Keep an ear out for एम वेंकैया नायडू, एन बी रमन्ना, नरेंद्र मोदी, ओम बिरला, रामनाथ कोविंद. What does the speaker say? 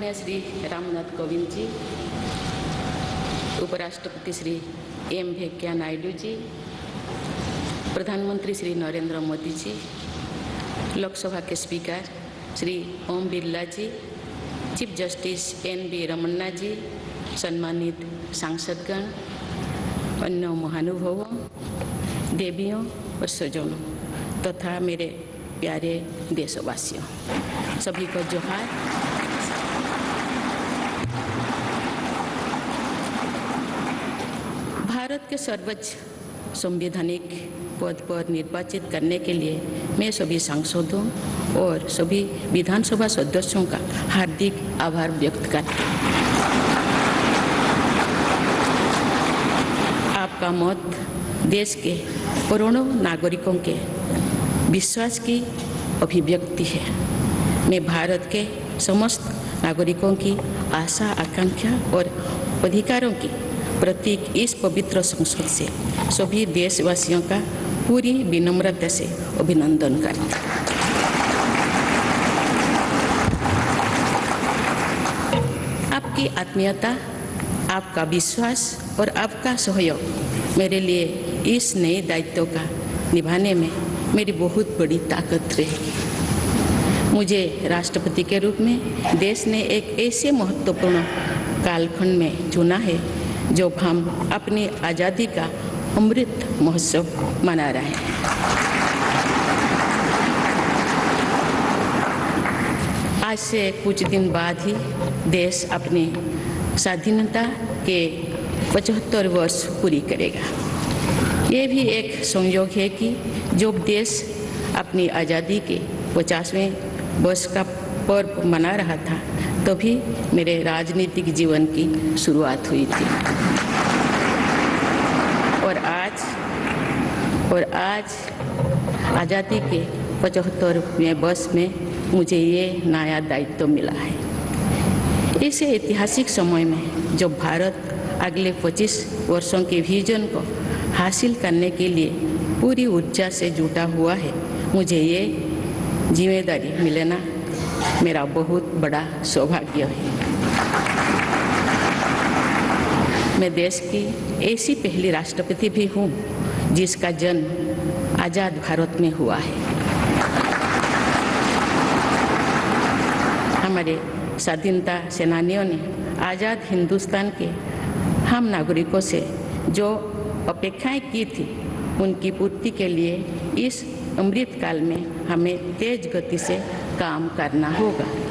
आदरणीय श्री रामनाथ कोविंद जी, उपराष्ट्रपति श्री एम वेंकैया नायडू जी, प्रधानमंत्री श्री नरेंद्र मोदी जी, लोकसभा के speaker Shri ओम बिरला ji, chief justice एन बी रमन्ना ji, सम्मानित सांसदगण, अन्य महानुभावों, देवियों और स्वजनों तथा मेरे प्यारे देशवासियों, सभी को जोहार। भारत के सर्वोच्च संवैधानिक पद पर निर्वाचित करने के लिए मैं सभी सांसदों और सभी विधानसभा सदस्यों का हार्दिक आभार व्यक्त करती हूँ। आपका मत देश के करोड़ों नागरिकों के विश्वास की अभिव्यक्ति है। मैं भारत के समस्त नागरिकों की आशा, आकांक्षा और अधिकारों की प्रतीक इस पवित्र संसद से सभी देशवासियों का पूरी विनम्रता से अभिनंदन करता हूं। आपकी आत्मीयता, आपका विश्वास और आपका सहयोग मेरे लिए इस नए दायित्व का निभाने में मेरी बहुत बड़ी ताकत रहेगी। मुझे राष्ट्रपति के रूप में देश ने एक ऐसे महत्वपूर्ण कालखंड में चुना है जब हम अपनी आज़ादी का अमृत महोत्सव मना रहे हैं। आज से कुछ दिन बाद ही देश अपनी स्वाधीनता के 75 वर्ष पूरी करेगा। ये भी एक संयोग है कि जब देश अपनी आज़ादी के 50वें वर्ष का पर्व मना रहा था, तभी मेरे राजनीतिक जीवन की शुरुआत हुई थी और आज आज़ादी के 75वें वर्ष में मुझे ये नया दायित्व मिला है। इस ऐतिहासिक समय में जब भारत अगले 25 वर्षों के विजन को हासिल करने के लिए पूरी ऊर्जा से जुटा हुआ है, मुझे ये जिम्मेदारी मिलना मेरा बहुत बड़ा सौभाग्य है। मैं देश की ऐसी पहली राष्ट्रपति भी हूँ जिसका जन्म आज़ाद भारत में हुआ है। हमारे स्वाधीनता सेनानियों ने आज़ाद हिंदुस्तान के हम नागरिकों से जो अपेक्षाएं की थी, उनकी पूर्ति के लिए इस अमृतकाल में हमें तेज गति से काम करना होगा।